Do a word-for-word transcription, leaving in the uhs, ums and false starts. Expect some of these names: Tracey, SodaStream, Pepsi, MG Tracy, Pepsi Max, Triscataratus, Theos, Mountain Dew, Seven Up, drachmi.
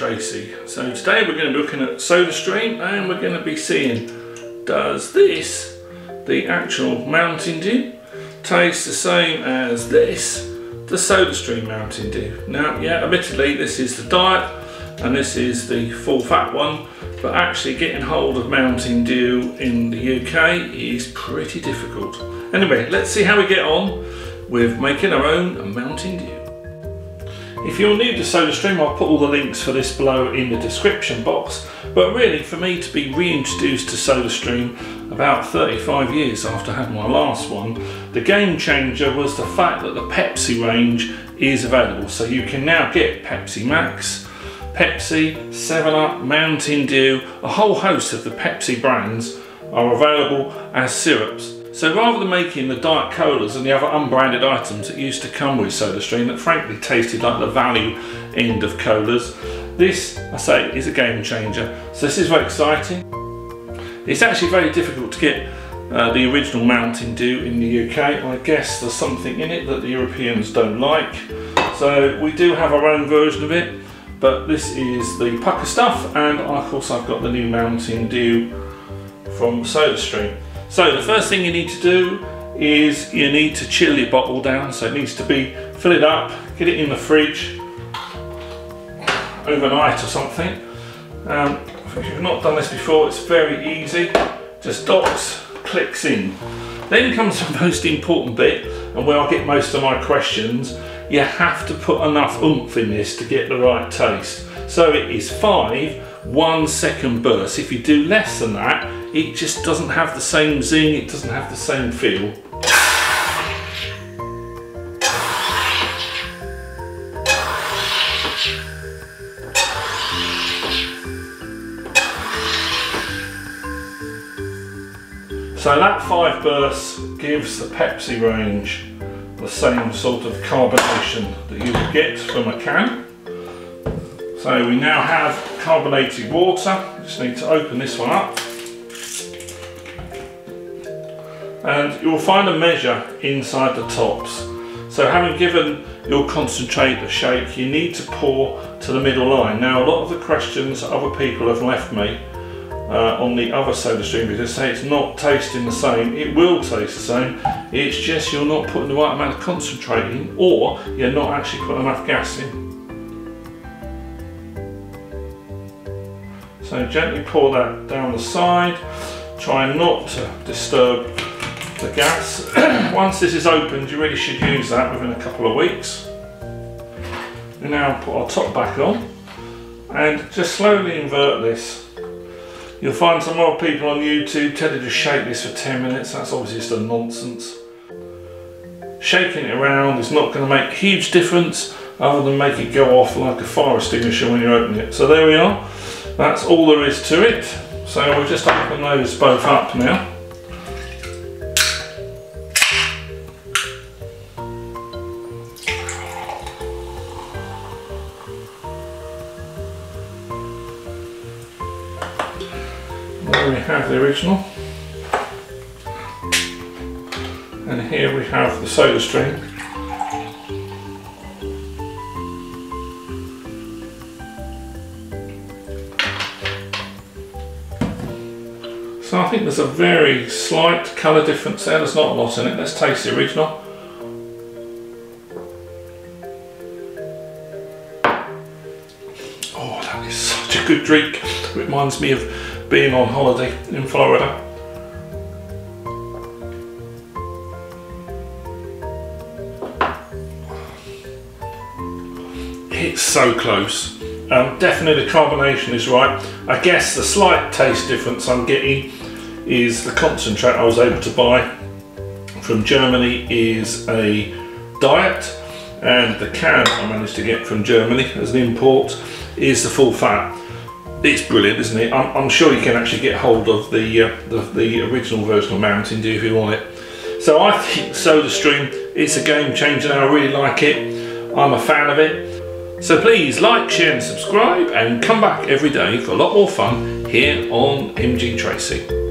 Tracy. So today we're going to be looking at SodaStream and we're going to be seeing, does this, the actual Mountain Dew, taste the same as this, the SodaStream Mountain Dew? Now, yeah, admittedly this is the diet and this is the full fat one, but actually getting hold of Mountain Dew in the U K is pretty difficult. Anyway, let's see how we get on with making our own Mountain Dew. If you're new to SodaStream, I'll put all the links for this below in the description box, but really for me to be reintroduced to SodaStream about thirty-five years after I had my last one, the game changer was the fact that the Pepsi range is available. So you can now get Pepsi Max, Pepsi, Seven Up, Mountain Dew, a whole host of the Pepsi brands are available as syrups. So rather than making the Diet Colas and the other unbranded items that used to come with SodaStream that frankly tasted like the value end of colas, this, I say, is a game changer. So this is very exciting. It's actually very difficult to get uh, the original Mountain Dew in the U K. I guess there's something in it that the Europeans don't like. So we do have our own version of it, but this is the pucker stuff, and of course I've got the new Mountain Dew from SodaStream. So the first thing you need to do is you need to chill your bottle down, so it needs to be, fill it up, get it in the fridge overnight or something. Um, if you've not done this before, it's very easy, just docks, clicks in. Then comes the most important bit, and where I get most of my questions, you have to put enough oomph in this to get the right taste. So it is five one second bursts. If you do less than that, it just doesn't have the same zing, it doesn't have the same feel. So that five bursts gives the Pepsi range the same sort of carbonation that you would get from a can. So we now have carbonated water. Just need to open this one up. And you'll find a measure inside the tops. So having given your concentrate a shake, you need to pour to the middle line. Now a lot of the questions other people have left me uh, on the other SodaStream because they say it's not tasting the same. It will taste the same, it's just you're not putting the right amount of concentrate in, or you're not actually putting enough gas in. So gently pour that down the side, try not to disturb the gas. Once this is opened, you really should use that within a couple of weeks. We now put our top back on and just slowly invert this. You'll find some old people on YouTube tell you to shake this for ten minutes. That's obviously just a nonsense. Shaking it around is not going to make a huge difference other than make it go off like a fire extinguisher when you open it. So there we are, that's all there is to it. So we'll just open those both up now. There we have the original, and here we have the SodaStream. So I think there's a very slight colour difference there, there's not a lot in it. Let's taste the original. Oh, that is such a good drink, it reminds me of being on holiday in Florida. It's so close. Um, definitely the carbonation is right. I guess the slight taste difference I'm getting is the concentrate I was able to buy from Germany is a diet, and the can I managed to get from Germany as an import is the full fat. It's brilliant, isn't it? I'm, I'm sure you can actually get hold of the, uh, the the original version of Mountain Dew if you want it. So I think SodaStream is a game changer and I really like it. I'm a fan of it. So please like, share and subscribe, and come back every day for a lot more fun here on M G Tracy.